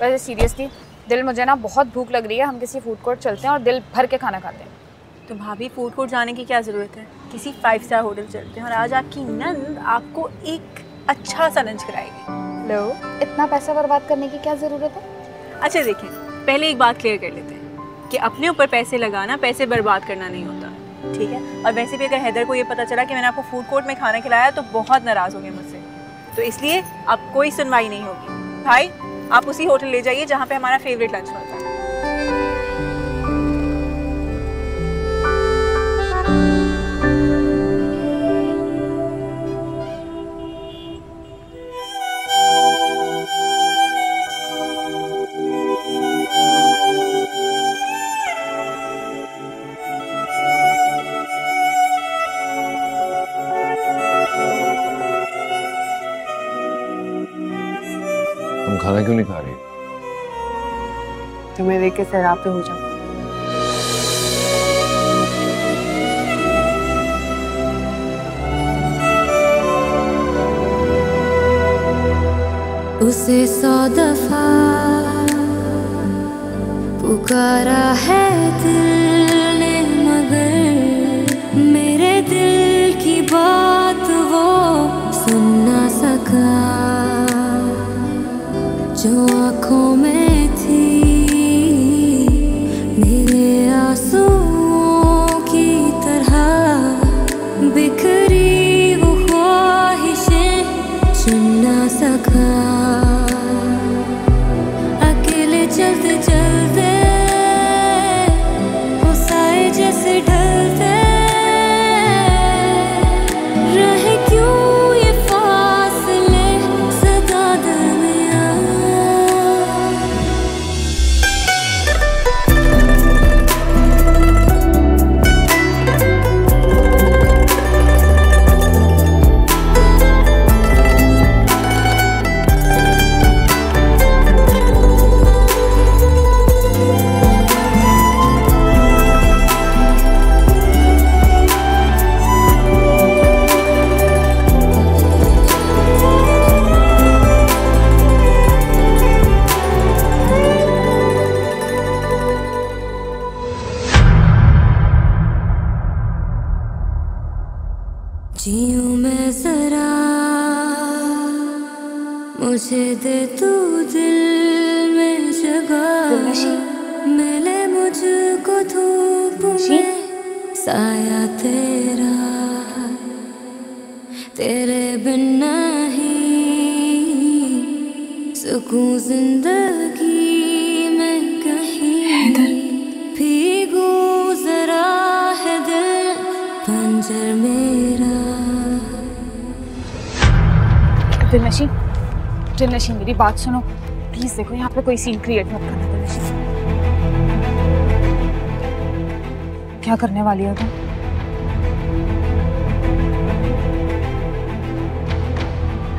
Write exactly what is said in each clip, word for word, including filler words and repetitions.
वैसे सीरियसली दिल मुझे ना बहुत भूख लग रही है, हम किसी फूड कोर्ट चलते हैं और दिल भर के खाना खाते हैं। तो भाभी फूड कोर्ट जाने की क्या ज़रूरत है, किसी फाइव स्टार होटल चलते हैं और आज आपकी नंद आपको एक अच्छा सा लंच कराएगी। लो, इतना पैसा बर्बाद करने की क्या ज़रूरत है। अच्छा देखें, पहले एक बात क्लियर कर लेते हैं कि अपने ऊपर पैसे लगाना पैसे बर्बाद करना नहीं होता, ठीक है। और वैसे भी अगर हैदर को ये पता चला कि मैंने आपको फूड कोर्ट में खाना खिलाया तो बहुत नाराज़ हो गए मुझसे, तो इसलिए अब कोई सुनवाई नहीं होगी। भाई आप उसी होटल ले जाइए जहाँ पे हमारा फेवरेट लंच होता है। खाना क्यों नहीं खा रही? तुम्हें देख के सैराब तो हो जाऊं। उसे सौ दफा पुकारा है दिल ने मगर मेरे दिल की बात वो सुन ना सका जो आँखों में थी मेरे आंसुओं की तरह बिखरी वो ख्वाहिशें चुन ना सका। अकेले चलते चलते वो साए जैसे ढलते रहे क्यों जीऊं मैं जरा मुझे दे तू दिल में जगह मिले मुझको धूप में साया तेरा तेरे बिन नहीं सुकून जिंदगी में कहीं भीगू जरा है दिल पंजर मेरा। दिलनशीन, दिलनशीन मेरी बात सुनो प्लीज, देखो यहाँ पे कोई सीन क्रिएट मत करना। दिलनशीन क्या करने वाली हो तुम?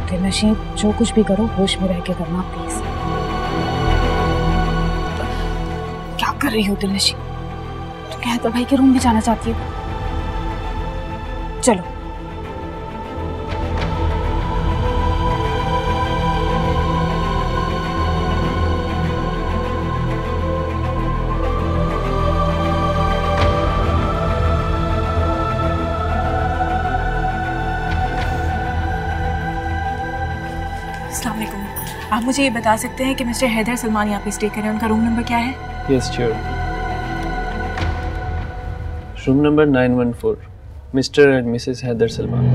दिलनशीन जो कुछ भी करो होश में रह के करना प्लीज। क्या कर रही हो दिलनशीन? तुम क्या हैदर भाई के रूम में जाना चाहती हो? चलो आप मुझे ये बता सकते हैं कि मिस्टर हैदर सलमान यहाँ पे स्टे कर रहे हैं, उनका रूम नंबर क्या है? Yes sure, room number nine one four, Mr and Mrs Haider Salman.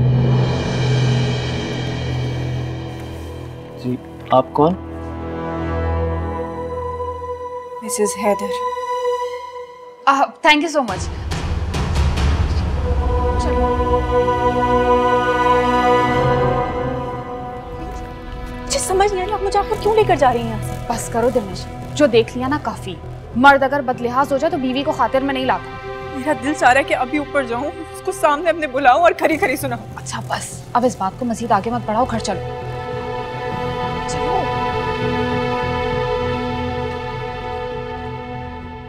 जी आप कौन? Mrs Haider. Thank you so much. समझ नहीं लग मुझे आखिर क्यों लेकर जा रही हैं? बस करो दिलनशीन, जो देख लिया ना काफी। मर्द अगर बदलिहाज हो जाए तो बीवी को खातिर में नहीं लाता। मेरा दिल चाह रहा है कि अभी ऊपर जाऊं, उसको सामने अपने बुलाऊं और खरी खरी सुनाऊं। अच्छा बस अब इस बात को मजीद आगे मत बढ़ाओ, घर चलो।